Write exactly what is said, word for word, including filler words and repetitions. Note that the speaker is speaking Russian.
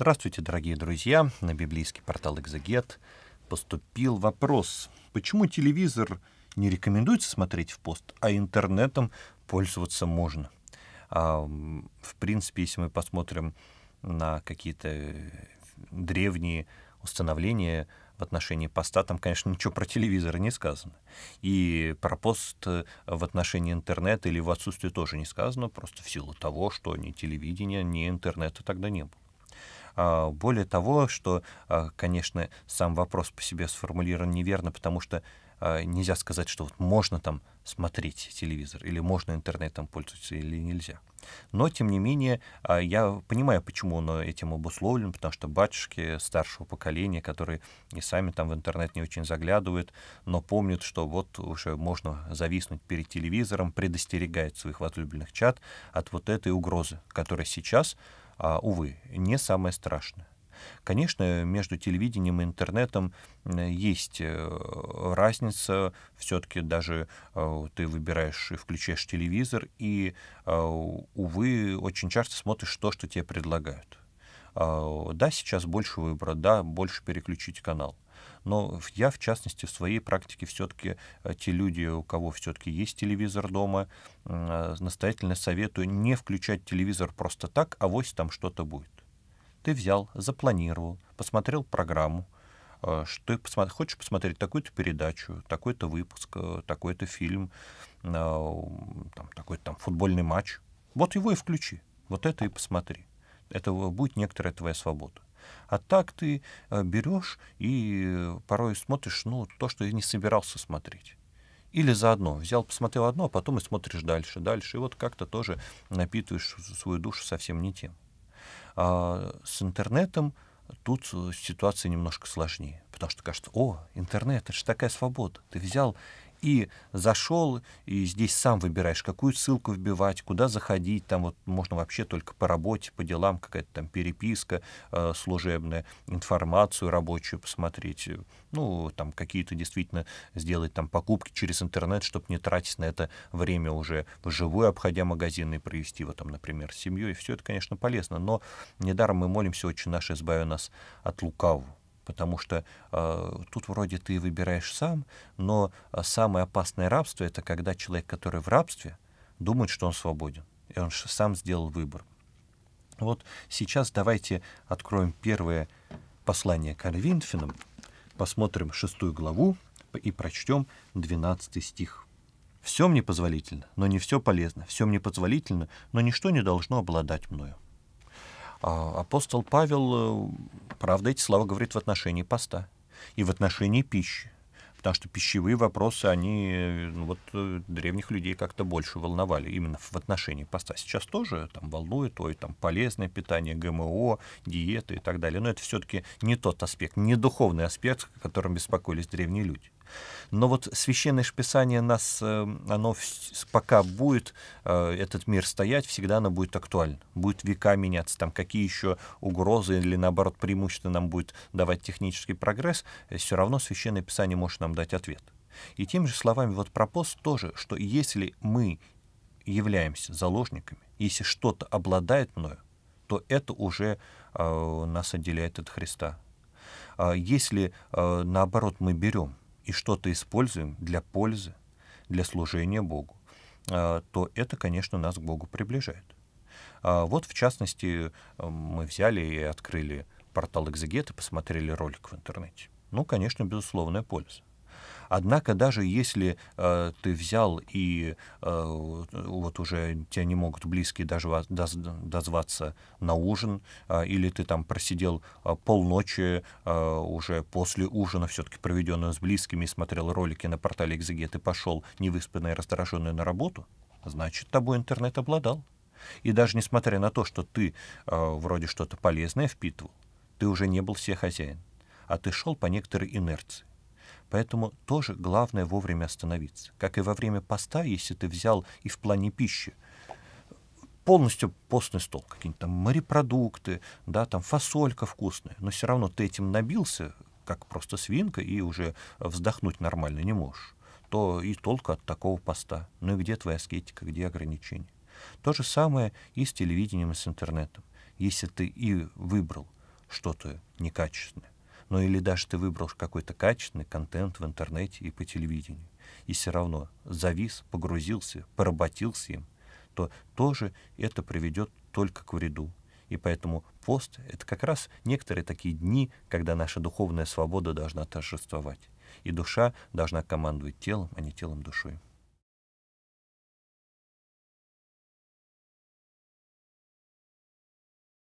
Здравствуйте, дорогие друзья! На библейский портал «Экзегет» поступил вопрос, почему телевизор не рекомендуется смотреть в пост, а интернетом пользоваться можно? А, в принципе, если мы посмотрим на какие-то древние установления в отношении поста, там, конечно, ничего про телевизор не сказано. И про пост в отношении интернета или его отсутствие тоже не сказано, просто в силу того, что ни телевидения, ни интернета тогда не было. Более того, что, конечно, сам вопрос по себе сформулирован неверно, потому что нельзя сказать, что вот можно там смотреть телевизор, или можно интернетом пользоваться, или нельзя. Но, тем не менее, я понимаю, почему он этим обусловлен, потому что батюшки старшего поколения, которые и сами там в интернет не очень заглядывают, но помнят, что вот уже можно зависнуть перед телевизором, предостерегают своих возлюбленных чад от вот этой угрозы, которая сейчас, А, увы, не самое страшное. Конечно, между телевидением и интернетом есть разница. Все-таки даже э, ты выбираешь и включаешь телевизор, и, э, увы, очень часто смотришь то, что тебе предлагают. Э, да, сейчас больше выбора, да, больше переключить канал. Но я, в частности, в своей практике все-таки те люди, у кого все-таки есть телевизор дома, настоятельно советую не включать телевизор просто так, авось там что-то будет. Ты взял, запланировал, посмотрел программу, что ты хочешь посмотреть такую-то передачу, такой-то выпуск, такой-то фильм, такой-то там футбольный матч. Вот его и включи, вот это и посмотри. Это будет некоторая твоя свобода. А так ты берешь и порой смотришь, ну, то, что я не собирался смотреть. Или заодно взял, посмотрел одно, а потом и смотришь дальше, дальше. И вот как-то тоже напитываешь свою душу совсем не тем. А с интернетом тут ситуация немножко сложнее. Потому что кажется, о, интернет, это же такая свобода. Ты взял и зашел, и здесь сам выбираешь, какую ссылку вбивать, куда заходить. Там вот можно вообще только по работе, по делам, какая-то там переписка э, служебная, информацию рабочую посмотреть. Ну, там какие-то действительно сделать там покупки через интернет, чтобы не тратить на это время уже вживую, обходя магазины, и провести его там, например, с семьей. И все это, конечно, полезно. Но недаром мы молимся, Отче наш, избави нас от лукавого. Потому что э, тут вроде ты выбираешь сам, но самое опасное рабство — это когда человек, который в рабстве, думает, что он свободен, и он сам сделал выбор. Вот сейчас давайте откроем первое послание Коринфянам, посмотрим шестую главу и прочтем двенадцатый стих. «Все мне позволительно, но не все полезно, все мне позволительно, но ничто не должно обладать мною». Апостол Павел, правда, эти слова говорит в отношении поста и в отношении пищи, потому что пищевые вопросы, они вот древних людей как-то больше волновали именно в отношении поста. Сейчас тоже там волнует, ой, там полезное питание, ГМО, диеты и так далее, но это все-таки не тот аспект, не духовный аспект, о котором беспокоились древние люди. Но вот Священное Писание нас, оно пока будет, этот мир стоять, всегда оно будет актуально, будет века меняться, там какие еще угрозы или, наоборот, преимущества нам будет давать технический прогресс, все равно Священное Писание может нам дать ответ. И теми же словами вот про пост тоже, что если мы являемся заложниками, если что-то обладает мною, то это уже э, нас отделяет от Христа. Если, э, наоборот, мы берем и что-то используем для пользы, для служения Богу, то это, конечно, нас к Богу приближает. Вот, в частности, мы взяли и открыли портал «Экзегет» и посмотрели ролик в интернете. Ну, конечно, безусловная польза. Однако даже если э, ты взял и э, вот уже тебя не могут близкие дожва, доз, дозваться на ужин, э, или ты там просидел э, полночи э, уже после ужина, все-таки проведенного с близкими, и смотрел ролики на портале «Экзегет», и пошел невыспанный и раздраженный на работу, значит, тобой интернет обладал. И даже несмотря на то, что ты э, вроде что-то полезное впитывал, ты уже не был себе хозяин, а ты шел по некоторой инерции. Поэтому тоже главное вовремя остановиться. Как и во время поста, если ты взял и в плане пищи полностью постный стол, какие-нибудь там морепродукты, да, там фасолька вкусная, но все равно ты этим набился, как просто свинка, и уже вздохнуть нормально не можешь, то и толку от такого поста. Ну и где твоя аскетика, где ограничения? То же самое и с телевидением, и с интернетом. Если ты и выбрал что-то некачественное. Ну или даже ты выбрал какой-то качественный контент в интернете и по телевидению, и все равно завис, погрузился, поработился им, то тоже это приведет только к вреду. И поэтому пост — это как раз некоторые такие дни, когда наша духовная свобода должна торжествовать. И душа должна командовать телом, а не телом душой.